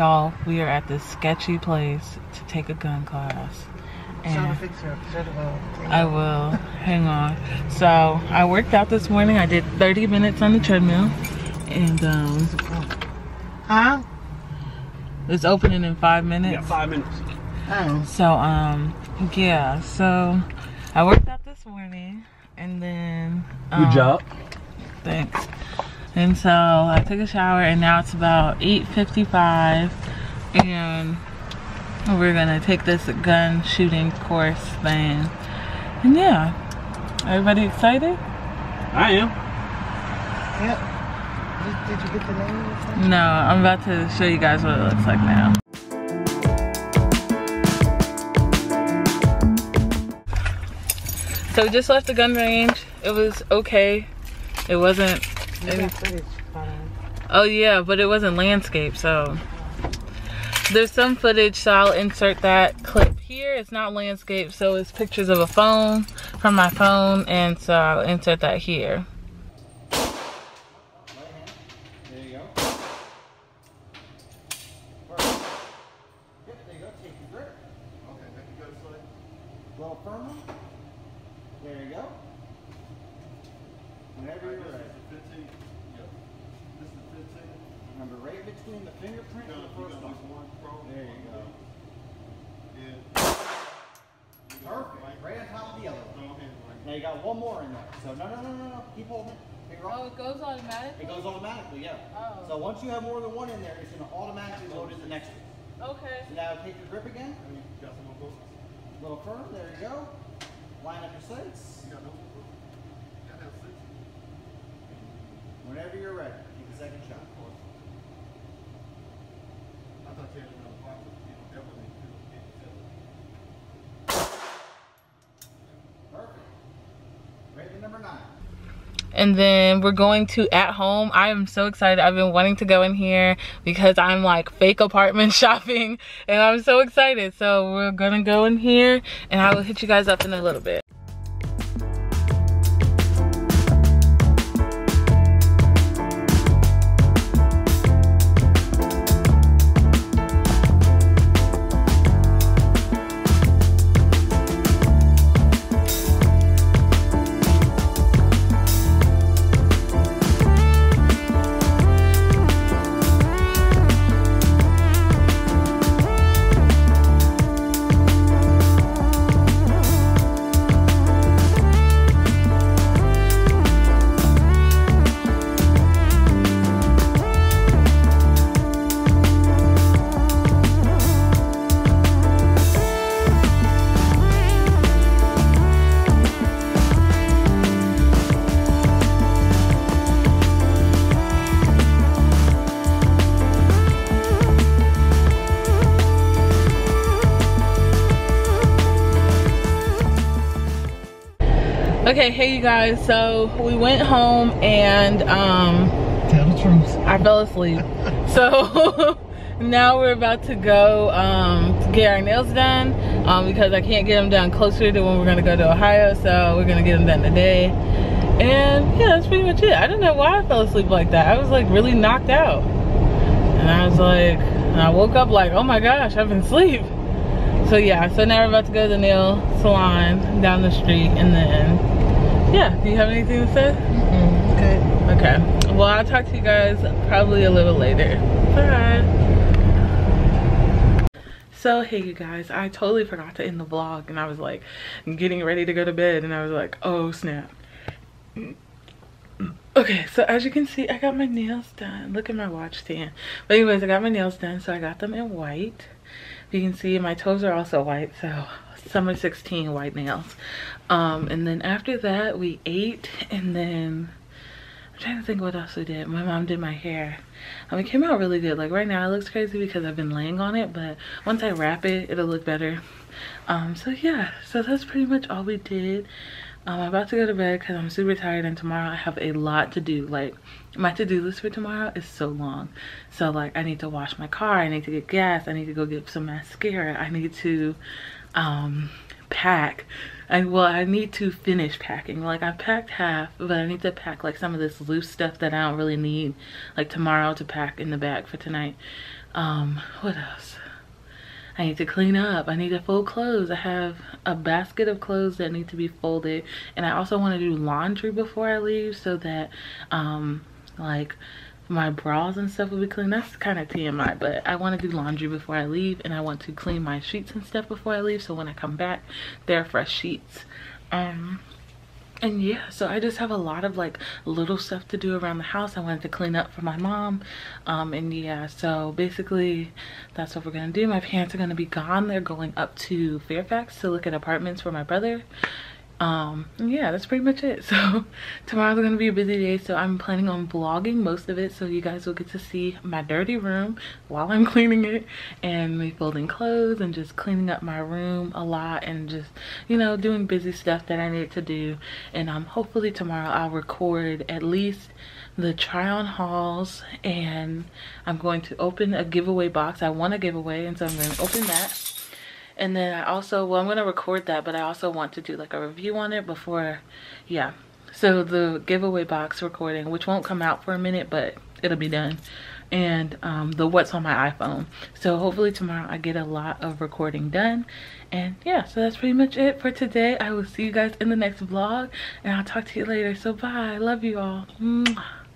Y'all, we are at this sketchy place to take a gun class. And I will. Hang on. So I worked out this morning. I did 30 minutes on the treadmill. And it's opening in 5 minutes. Yeah, 5 minutes. Oh. So yeah, so I worked out this morning and then good job. Thanks. And so I took a shower and now it's about 8:55 and we're gonna take this gun shooting course thing. And yeah. Everybody excited? I am. Yep. Did you get the name of the thing? No, I'm about to show you guys what it looks like now. So we just left the gun range. It was okay. It wasn't... Oh yeah, but it wasn't landscape, so... There's some footage, so I'll insert that clip here. It's not landscape, so it's pictures of a phone from my phone, and so I'll insert that here. So once you have more than one in there, it's going to automatically load in the next one. Okay. So now take your grip again. A little firm. There you go. Line up your sights. Whenever you're ready, take a second shot. I thought you had another box. Perfect. Rating number 9. And then we're going to At Home. I am so excited. I've been wanting to go in here because I'm like fake apartment shopping and I'm so excited. So we're gonna go in here and I will hit you guys up in a little bit. Okay, hey you guys, so we went home and tell the truth, I fell asleep. So now we're about to go to get our nails done because I can't get them done closer to when we're gonna go to Ohio, so we're gonna get them done today. And yeah, that's pretty much it. I don't know why I fell asleep like that. I was like really knocked out. And I was like, and I woke up like, oh my gosh, I've been asleep. So yeah, so now we're about to go to the nail salon down the street and then yeah, do you have anything to say? Mm-mm, good. Okay. Well, I'll talk to you guys probably a little later. Bye. So, hey you guys, I totally forgot to end the vlog and I was like getting ready to go to bed and I was like, oh snap. Okay, so as you can see, I got my nails done. Look at my watch stand. But anyways, I got my nails done, so I got them in white. You can see my toes are also white, so summer 16 white nails. And then after that we ate, and then I'm trying to think what else we did. My mom did my hair. It came out really good. Like right now it looks crazy because I've been laying on it, but once I wrap it, it'll look better. So yeah, so that's pretty much all we did. I'm about to go to bed because I'm super tired, and tomorrow I have a lot to do. Like my to-do list for tomorrow is so long. So like I need to wash my car, I need to get gas, I need to go get some mascara, I need to pack, I need to finish packing. Like, I've packed half, but I need to pack like some of this loose stuff that I don't really need, like tomorrow, to pack in the bag for tonight. What else? I need to clean up. I need to fold clothes. I have a basket of clothes that need to be folded, and I also want to do laundry before I leave so that like my bras and stuff will be clean. That's kind of TMI, but I want to do laundry before I leave, and I want to clean my sheets and stuff before I leave, so when I come back they're fresh sheets. And yeah, so I just have a lot of like little stuff to do around the house. I wanted to clean up for my mom. And yeah, so basically that's what we're gonna do. My parents are gonna be gone. They're going up to Fairfax to look at apartments for my brother. Yeah, that's pretty much it. So tomorrow's gonna be a busy day, so I'm planning on vlogging most of it, so you guys will get to see my dirty room while I'm cleaning it, and me folding clothes and just cleaning up my room a lot, and just, you know, doing busy stuff that I need to do. And hopefully tomorrow I'll record at least the try on hauls, and I'm going to open a giveaway box. I want a giveaway, and so I'm going to open that. And then I also, well, I'm going to record that, but I also want to do like a review on it before, yeah. So the giveaway box recording, which won't come out for a minute, but it'll be done. And the what's on my iPhone. So hopefully tomorrow I get a lot of recording done. And yeah, so that's pretty much it for today. I will see you guys in the next vlog, and I'll talk to you later. So bye. Love you all. Mwah.